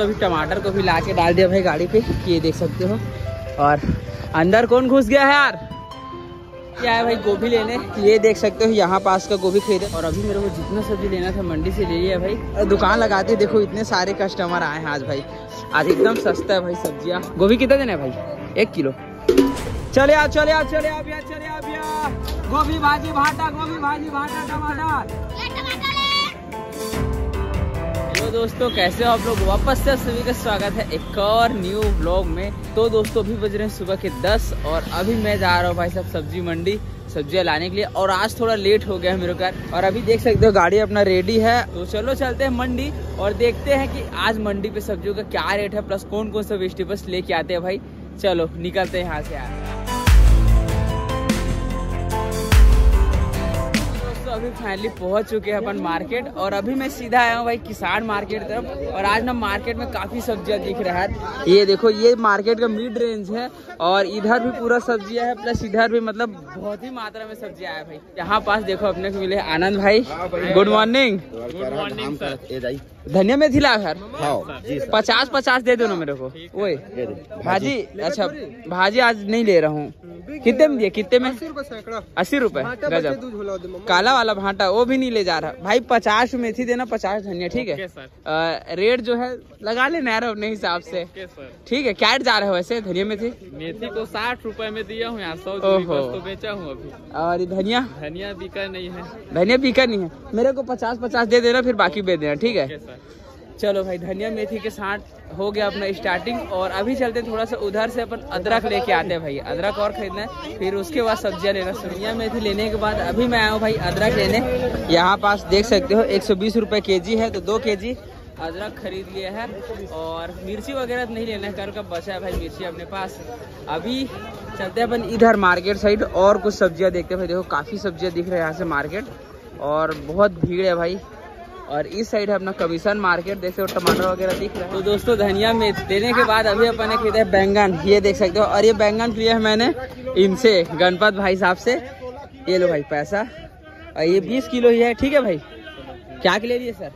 तो अभी टमाटर को भी ला के डाल दिया भाई गाड़ी पे, ये देख सकते हो। और अंदर कौन घुस गया है यार, क्या है भाई गोभी लेने, ये देख सकते हो यहाँ पास का गोभी खरीदे। और अभी मेरे को जितना सब्जी लेना था मंडी से ले लिया भाई, दुकान लगाते देखो इतने सारे कस्टमर आए हैं आज भाई, आज एकदम सस्ता है भाई सब्जियाँ। गोभी कितना देना है भाई, 1 किलो। चले आओ चले आओ चले आओ भैया, चले आओ भैया, गोभी भाजी भाटा, गोभी भाजी भाटा टमाटर। तो दोस्तों कैसे हो आप लोग, वापस से सभी का स्वागत है एक और न्यू ब्लॉग में। तो दोस्तों अभी बज रहे हैं सुबह के 10 और अभी मैं जा रहा हूँ भाई साहब सब्जी मंडी सब्जियाँ लाने के लिए। और आज थोड़ा लेट हो गया है मेरे घर, और अभी देख सकते हो गाड़ी अपना रेडी है। तो चलो चलते हैं मंडी और देखते हैं कि आज मंडी पे सब्जियों का क्या रेट है, प्लस कौन कौन सा वेजिटेबल्स लेके आते हैं भाई। चलो निकलते हैं यहाँ से यार। अभी फाइनली पहुंच चुके हैं अपन मार्केट, और अभी मैं सीधा आया हूँ भाई किसान मार्केट तरफ। और आज ना मार्केट में काफ़ी सब्जियाँ दिख रहा है, ये देखो ये मार्केट का मिड रेंज है, और इधर भी पूरा सब्जियाँ है, प्लस इधर भी मतलब बहुत ही मात्रा में सब्जियाँ है भाई। यहाँ पास देखो अपने को मिले आनंद भाई, good morning. Good morning sir. धनिया मेथी ला घर, 50-50 दे दो ना मेरे को। ओए भाजी, अच्छा भाजी आज नहीं ले रहा हूँ। कितने में दिए, कितने में? 80 रुपए। गजब। काला वाला भाटा वो भी नहीं ले जा रहा भाई। 50 मेथी देना, 50 धनिया, ठीक है। रेट जो है लगा लेना यार अपने हिसाब से, ठीक है। क्या जा रहा है वैसे धनिया मेथी? मेथी को 60 रुपए में दिया हूँ, यहाँ 100 बेचा हूँ अभी। और धनिया? धनिया बिका नहीं है, धनिया बिका नहीं है। मेरे को 50-50 दे देना, फिर बाकी बेच देना, ठीक है। चलो भाई धनिया मेथी के साथ हो गया अपना स्टार्टिंग। और अभी चलते हैं थोड़ा सा उधर से, अपन अदरक लेके आते हैं भाई, अदरक और खरीदना है, फिर उसके बाद सब्जियां लेना। धनिया मेथी लेने के बाद अभी मैं आया हूँ भाई अदरक लेने। यहाँ पास देख सकते हो 120 रुपये केजी है, तो 2 केजी अदरक खरीद लिया है। और मिर्ची वगैरह नहीं लेना है, घर का बचा है भाई मिर्ची अपने पास। अभी चलते हैं अपन इधर मार्केट साइड और कुछ सब्जियाँ देखते हैं भाई। देखो काफ़ी सब्जियाँ दिख रही है यहाँ से मार्केट, और बहुत भीड़ है भाई। और इस साइड है अपना कमीशन मार्केट, देखते हो टमाटर वगैरह दिख रहा है। तो दोस्तों धनिया मिर्च देने के बाद अभी अपन ने खरीदा है बैंगन, ये देख सकते हो। और ये बैंगन लिया है मैंने इनसे, गणपत भाई साहब से, ये लो भाई पैसा। और ये 20 किलो ही है, ठीक है भाई। क्या के ले लिए सर?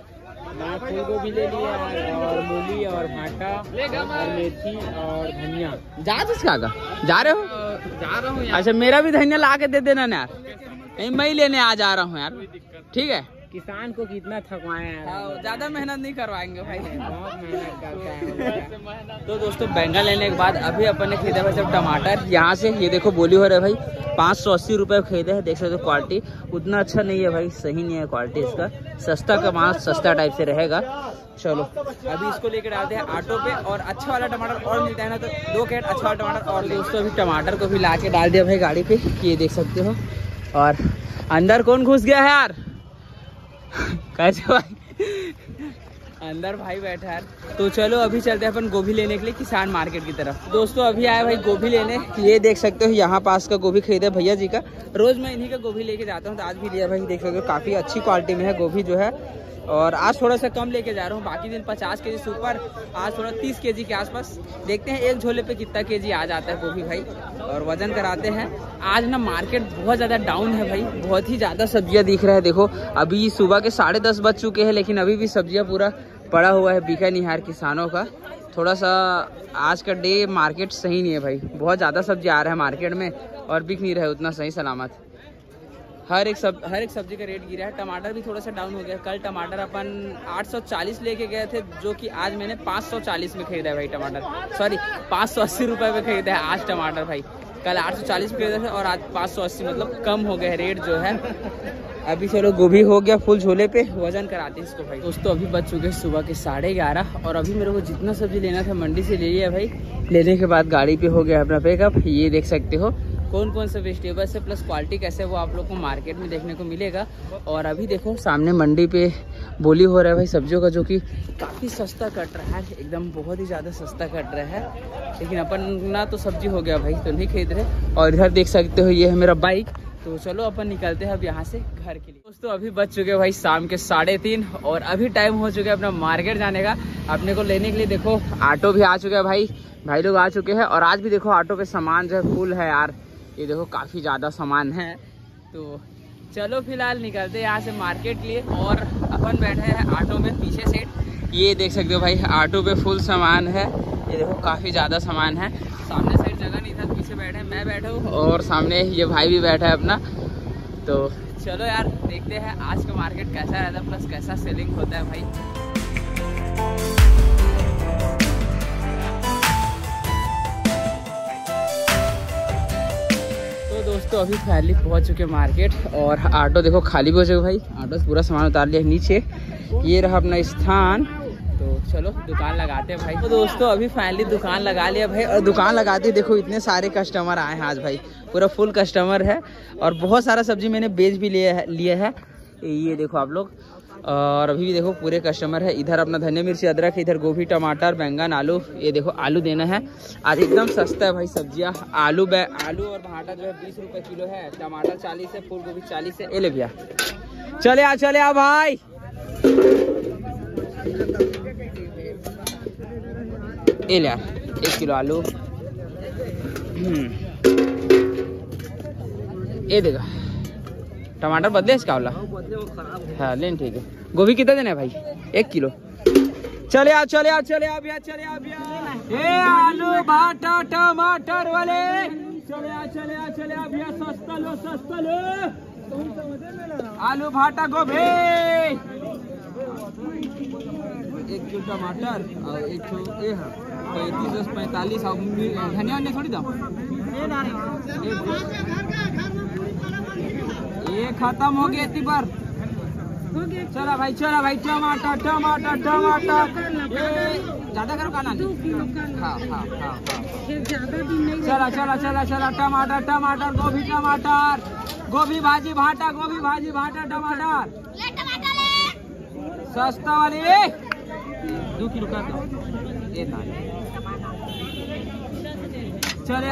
फूल गोभी ले लिया, और मूली और भाटा और मेथी और धनिया। जा रहे हो? जा रहा हूँ। अच्छा मेरा भी धनिया ला के दे देना ना यार, मैं ही लेने आ जा रहा हूँ यार, ठीक है। किसान को कितना थकवाए हैं, ज्यादा मेहनत नहीं करवाएंगे भाई, बहुत मेहनत करता है। तो दोस्तों बैंगन लेने के बाद अभी अपन ने खरीदा भाई सब टमाटर यहाँ से। ये देखो बोली हो रहा है भाई, 580 रुपये खरीदे है, देख सकते हो। क्वालिटी उतना अच्छा नहीं है भाई, सही नहीं है क्वालिटी इसका, सस्ता का माल सस्ता टाइप से रहेगा। चलो अभी इसको लेकर डालते हैं ऑटो पे, और अच्छा वाला टमाटर और मिलता है ना, तो 2 कैरेट अच्छा वाला टमाटर। और दोस्तों अभी टमाटर को भी ला के डाल दिया भाई गाड़ी पे, ये देख सकते हो। और अंदर कौन घुस गया है यार, कैसे भाई अंदर भाई बैठा है। तो चलो अभी चलते हैं अपन गोभी लेने के लिए किसान मार्केट की तरफ। दोस्तों अभी आया भाई गोभी लेने, ये देख सकते हो यहाँ पास का गोभी खरीदा भैया जी का, रोज मैं इन्हीं का गोभी लेके जाता हूँ, तो आज भी लिया भाई। देख सकते हो काफ़ी अच्छी क्वालिटी में है गोभी जो है, और आज थोड़ा सा कम लेके जा रहा हूँ, बाकी दिन 50 केजी से ऊपर, आज थोड़ा 30 केजी के आसपास। देखते हैं एक झोले पे कितना केजी आ जाता है गोभी भाई, और वजन कराते हैं। आज ना मार्केट बहुत ज़्यादा डाउन है भाई, बहुत ही ज़्यादा सब्जियाँ दिख रहा है। देखो अभी सुबह के 10:30 बज चुके हैं, लेकिन अभी भी सब्जियाँ पूरा पड़ा हुआ है बिका नहीं यार किसानों का। थोड़ा सा आज का डे मार्केट सही नहीं है भाई, बहुत ज़्यादा सब्जी आ रहा है मार्केट में और बिक नहीं रहा है उतना सही सलामत। हर एक सब्जी का रेट गिरा है। टमाटर भी थोड़ा सा डाउन हो गया, कल टमाटर अपन 840 लेके गए थे, जो कि आज मैंने 540 में खरीदा है भाई टमाटर, सॉरी 580 रुपये में खरीदा है आज टमाटर भाई। कल 840 खरीदा था और आज 580, मतलब कम हो गया रेट जो है। अभी चलो गोभी हो गया फुल झोले पे, वजन कराते हैं इसको भाई। दोस्तों अभी बज चुके हैं सुबह के 11:30, और अभी मेरे को जितना सब्जी लेना था मंडी से ले लिया भाई। लेने के बाद गाड़ी पे हो गया अपना पिकअप, ये देख सकते हो कौन कौन से वेजिटेबल्स है, प्लस क्वालिटी कैसे है वो आप लोग को मार्केट में देखने को मिलेगा। और अभी देखो सामने मंडी पे बोली हो रहा है भाई सब्जियों का, जो कि काफ़ी सस्ता कट रहा है, एकदम बहुत ही ज़्यादा सस्ता कट रहा है। लेकिन अपन ना तो सब्जी हो गया भाई तो नहीं खरीद रहे। और इधर देख सकते हो ये है मेरा बाइक। तो चलो अपन निकलते हैं अब यहाँ से घर के लिए। दोस्तों अभी बज चुके हैं भाई शाम के 3:30, और अभी टाइम हो चुका है अपना मार्केट जाने का, अपने को लेने के लिए। देखो ऑटो भी आ चुका है भाई लोग आ चुके हैं, और आज भी देखो ऑटो पे सामान जो है फुल है यार, ये देखो काफ़ी ज़्यादा सामान है। तो चलो फिलहाल निकलते हैं यहाँ से मार्केट के लिए, और अपन बैठे हैं ऑटो में पीछे सेट। ये देख सकते हो भाई ऑटो पे फुल सामान है, ये देखो काफ़ी ज़्यादा सामान है। सामने साइड जगह नहीं था, पीछे बैठे मैं बैठा हूँ और सामने ये भाई भी बैठा है अपना। तो चलो यार देखते हैं आज का मार्केट कैसा रहता है प्लस कैसा सेलिंग होता है भाई। दोस्तों अभी फाइनली पहुंच चुके मार्केट और ऑटो देखो खाली भी हो चुके भाई, ऑटो से पूरा सामान उतार लिया नीचे। ये रहा अपना स्थान, तो चलो दुकान लगाते हैं भाई। तो दोस्तों अभी फाइनली दुकान लगा लिया भाई और दुकान लगाते ही देखो इतने सारे कस्टमर आए हैं आज भाई, पूरा फुल कस्टमर है और बहुत सारा सब्जी मैंने बेच भी लिया है ये देखो आप लोग। और अभी भी देखो पूरे कस्टमर है, इधर अपना धनिया मिर्ची अदरक, इधर गोभी टमाटर बैंगन आलू। ये देखो आलू देना है आज, एकदम सस्ता है भाई सब्जियाँ। आलू और भाटा जो है 20 रुपये किलो है, टमाटर 40 है, फूल गोभी 40 है। ए ले भैया चले आ भाई। ए ले 1 किलो आलू ये देगा। टमाटर बदले इसका वाला हाँ लेन, ठीक है। गोभी कितना देना है भाई? 1 किलो। चले आ आलू भाटा टमाटर वाले चले आ भैया, सस्ता लो। आलू भाटा गोभी 1 किलो टमाटर और 35 पैंतालीस और धनिया थोड़ी दो, ये खत्म हो गया इतनी बार। चला भाई टमाटर ज्यादा करो का ना। हाँ चला टमाटर गोभी भाजी भाटा टमाटर सस्ता वाली 2 किलो कर दो। चले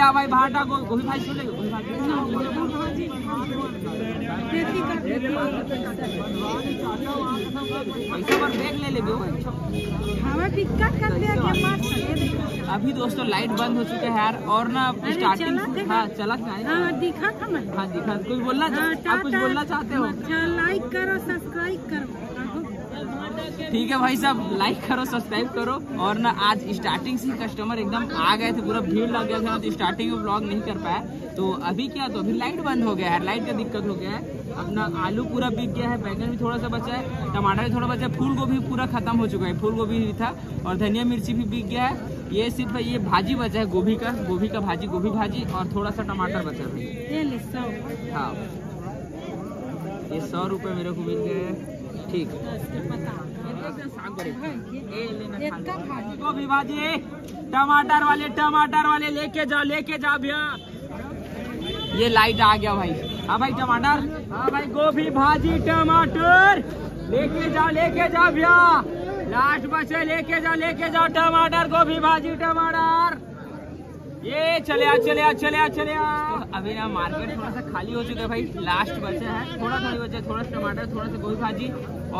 आ भाई भाटा गोभी भाजी ले। अभी दोस्तों लाइट बंद हो चुके हैं यार और ना स्टार्टिंग दिखा कुछ बोलना चाहते हो? लाइक करो सब्सक्राइब करो, ठीक है भाई साहब, लाइक करो सब्सक्राइब करो। और ना आज स्टार्टिंग से कस्टमर एकदम आ गए थे, पूरा भीड़ लग गया था तो स्टार्टिंग में ब्लॉग नहीं कर पाया। तो अभी क्या, तो अभी लाइट बंद हो गया है, लाइट का दिक्कत हो गया है। अपना आलू पूरा बिक गया है, बैंगन भी थोड़ा सा बचा है, टमाटर भी थोड़ा बचा है, फूल गोभी पूरा खत्म हो चुका है, फूल गोभी भी था और धनिया मिर्ची भी बिक गया है। ये सिर्फ ये भाजी बचा है गोभी का भाजी, गोभी भाजी और थोड़ा सा टमाटर बचा है। हाँ ये 100 रुपये मेरे को मिल गए, ठीक है। गोभी भाजी टमाटर वाले लेके जाओ भैया। ये लाइट आ गया भाई। हाँ भाई टमाटर, हाँ भाई गोभी भाजी टमाटर लेके जाओ भैया, लास्ट बचे लेके जाओ टमाटर गोभी भाजी टमाटर। ये चले आ। अभी ना मार्केट थोड़ा सा खाली हो चुका है भाई, लास्ट बचा है, थोड़ा बचा है, थोड़ा सा टमाटर, थोड़ा सा गोभी भाजी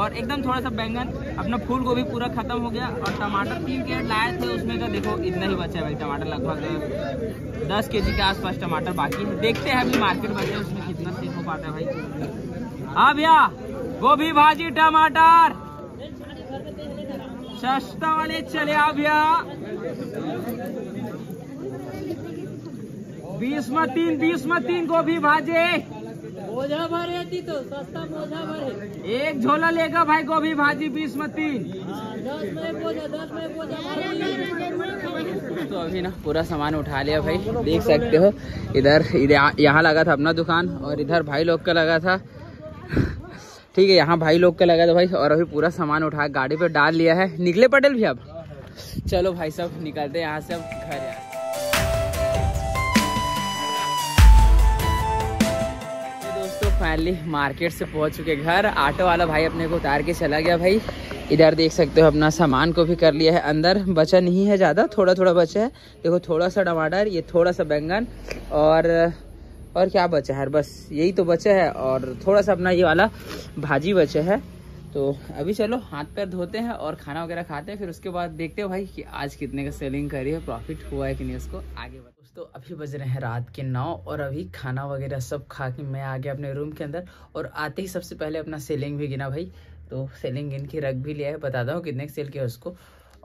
और एकदम थोड़ा सा बैंगन। अपना फूल गोभी पूरा खत्म हो गया और टमाटर 3 कैरेट लाए थे, उसमें का देखो इतना ही बचा है भाई टमाटर, लगभग 10 केजी के आसपास टमाटर बाकी है। देखते हैं अभी मार्केट बचा है उसमें कितना सेल हो पाता है भाई। हाँ भैया गोभी भाजी टमाटर सस्ता वाले चले आ भैया, 20 में 3 गोभी भाजे बोझा भरे तो सस्ता बोझा भरे, एक झोला लेगा भाई गोभी भाजी 20 में 3। तो अभी ना पूरा सामान उठा लिया भाई, देख सकते हो इधर यहाँ लगा था अपना दुकान और इधर भाई लोग का लगा था, ठीक है यहाँ भाई लोग का लगा था भाई। और अभी पूरा सामान उठा गाड़ी पे डाल लिया है, निकले पटेल भी। अब चलो भाई साहब निकलते यहाँ से घर यार। फाइनली मार्केट से पहुंच चुके घर, ऑटो वाला भाई अपने को उतार के चला गया भाई। इधर देख सकते हो अपना सामान को भी कर लिया है अंदर, बचा नहीं है ज़्यादा, थोड़ा बचा है। देखो थोड़ा सा टमाटर, ये थोड़ा सा बैंगन और क्या बचा है, बस यही तो बचा है और थोड़ा सा अपना ये वाला भाजी बचा है। तो अभी चलो हाथ पैर धोते हैं और खाना वगैरह खाते हैं, फिर उसके बाद देखते हो भाई कि आज कितने का सेलिंग करी है, प्रॉफिट हुआ है कि नहीं, उसको आगे बढ़ा। दोस्तों अभी बज रहे हैं रात के 9 और अभी खाना वगैरह सब खा के मैं आ गया अपने रूम के अंदर और आते ही सबसे पहले अपना सेलिंग भी गिना भाई। तो सेलिंग इनकी रख भी लिया है, बताता हूँ कितने सेल किया उसको।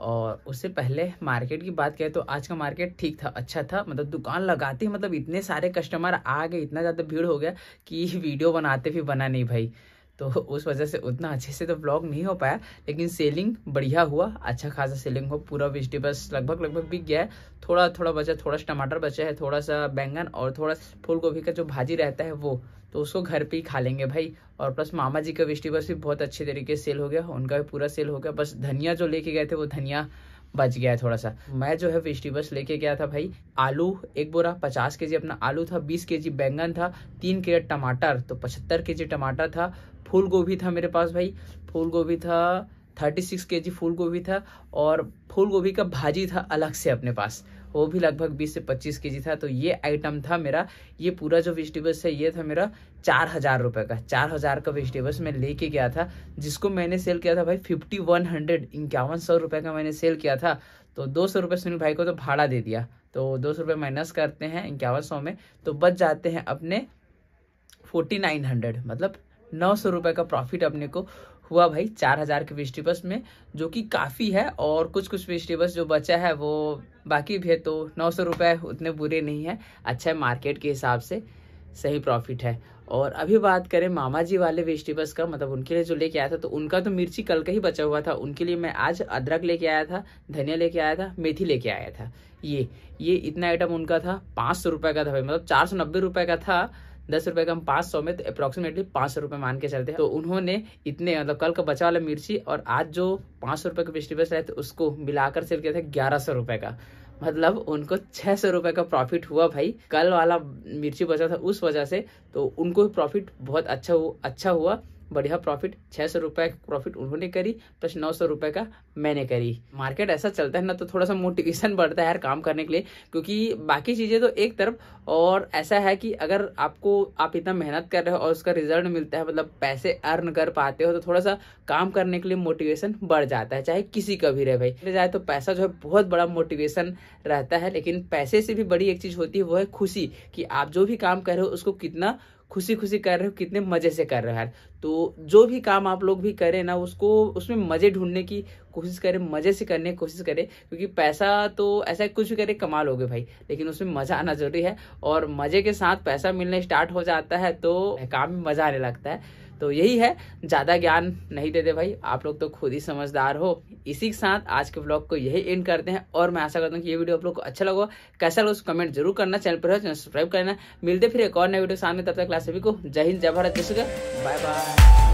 और उससे पहले मार्केट की बात करें तो आज का मार्केट ठीक था, अच्छा था। मतलब दुकान लगाते ही मतलब इतने सारे कस्टमर आ गए, इतना ज़्यादा भीड़ हो गया कि वीडियो बनाते भी बना नहीं भाई, तो उस वजह से उतना अच्छे से तो व्लॉग नहीं हो पाया। लेकिन सेलिंग बढ़िया हुआ, अच्छा खासा सेलिंग हो, पूरा वेजिटेबल्स लगभग बिक गया है। थोड़ा थोड़ा बचा, थोड़ा सा टमाटर बचा है, थोड़ा सा बैंगन और थोड़ा फूल गोभी का जो भाजी रहता है वो, तो उसको घर पे ही खा लेंगे भाई। और प्लस मामा जी का वेजिटेबल्स भी बहुत अच्छे तरीके से सेल हो गया, उनका भी पूरा सेल हो गया। बस धनिया जो लेके गए थे वो धनिया बच गया है थोड़ा सा। मैं जो है वेजिटेबल्स लेके गया था भाई, आलू एक बोरा 50 केजी अपना आलू था, 20 केजी बैंगन था, 3 कैरेट टमाटर तो 75 केजी टमाटर था। फूल गोभी था मेरे पास भाई, फूल गोभी था 36 केजी फूल गोभी था, और फूल गोभी का भाजी था अलग से अपने पास, वो भी लगभग 20 से 25 केजी था। तो ये आइटम था मेरा, ये पूरा जो वेजिटेबल्स है ये था मेरा 4000 रुपये का। 4000 का वेजिटेबल्स मैं लेके गया था, जिसको मैंने सेल किया था भाई 5100 रुपये का मैंने सेल किया था। तो 200 रुपये सुनील भाई को तो भाड़ा दे दिया, तो 200 रुपये माइनस करते हैं 5100 में, तो बच जाते हैं अपने 4900, मतलब 900 रुपये का प्रॉफिट अपने को हुआ भाई 4000 के वेजिटेबल्स में, जो कि काफ़ी है। और कुछ वेजिटेबल्स जो बचा है वो बाकी भी है, तो 900 रुपये उतने बुरे नहीं है, अच्छा है, मार्केट के हिसाब से सही प्रॉफिट है। और अभी बात करें मामा जी वाले वेजिटेबल्स का, मतलब उनके लिए जो लेके आया था, तो उनका तो मिर्ची कल का ही बचा हुआ था। उनके लिए मैं आज अदरक लेके आया था, धनिया लेके आया था, मेथी लेके आया था। ये इतना आइटम उनका था, 500 रुपये का था भाई, मतलब 490 रुपये का था, 10 रुपये का हम 500 में, तो अप्रोक्सीमेटली 500 रुपये मान के चलते हैं। तो उन्होंने इतने मतलब कल का बचा वाला मिर्ची और आज जो 500 रुपये के वेजिटेबल्स रहे थे उसको मिलाकर सेल किया था 1100 रुपये का, मतलब उनको 600 रुपये का प्रॉफिट हुआ भाई। कल वाला मिर्ची बचा था उस वजह से, तो उनको प्रॉफिट बहुत अच्छा हुआ, बढ़िया प्रॉफिट। 600 रुपये प्रॉफिट उन्होंने करी, प्लस 900 रुपये का मैंने करी। मार्केट ऐसा चलता है ना, तो थोड़ा सा मोटिवेशन बढ़ता है यार काम करने के लिए, क्योंकि बाकी चीज़ें तो एक तरफ, और ऐसा है कि अगर आप इतना मेहनत कर रहे हो और उसका रिजल्ट मिलता है, मतलब पैसे अर्न कर पाते हो, तो थोड़ा सा काम करने के लिए मोटिवेशन बढ़ जाता है, चाहे किसी का भी रहे भाई। जाए तो पैसा जो है बहुत बड़ा मोटिवेशन रहता है, लेकिन पैसे से भी बड़ी एक चीज़ होती है, वो है खुशी, कि आप जो भी काम कर रहे हो उसको कितना खुशी कर रहे हो, कितने मज़े से कर रहे हो यार। तो जो भी काम आप लोग भी करें ना, उसमें मज़े ढूंढने की कोशिश करें, मज़े से करने की कोशिश करें, क्योंकि पैसा तो ऐसा कुछ भी करे कमा लोगे भाई, लेकिन उसमें मज़ा आना ज़रूरी है। और मज़े के साथ पैसा मिलने स्टार्ट हो जाता है तो काम में मज़ा आने लगता है। तो यही है, ज़्यादा ज्ञान नहीं देते भाई, आप लोग तो खुद ही समझदार हो। इसी के साथ आज के ब्लॉग को यही एंड करते हैं, और मैं आशा करता हूँ कि ये वीडियो आप लोग को अच्छा लगा। कैसा लगा कमेंट जरूर करना, चैनल पर सब्सक्राइब करना। मिलते फिर एक और नए वीडियो सामने, तब तक क्लास सभी को जय हिंद, जय भारत, जय श्री राम, बाय बाय।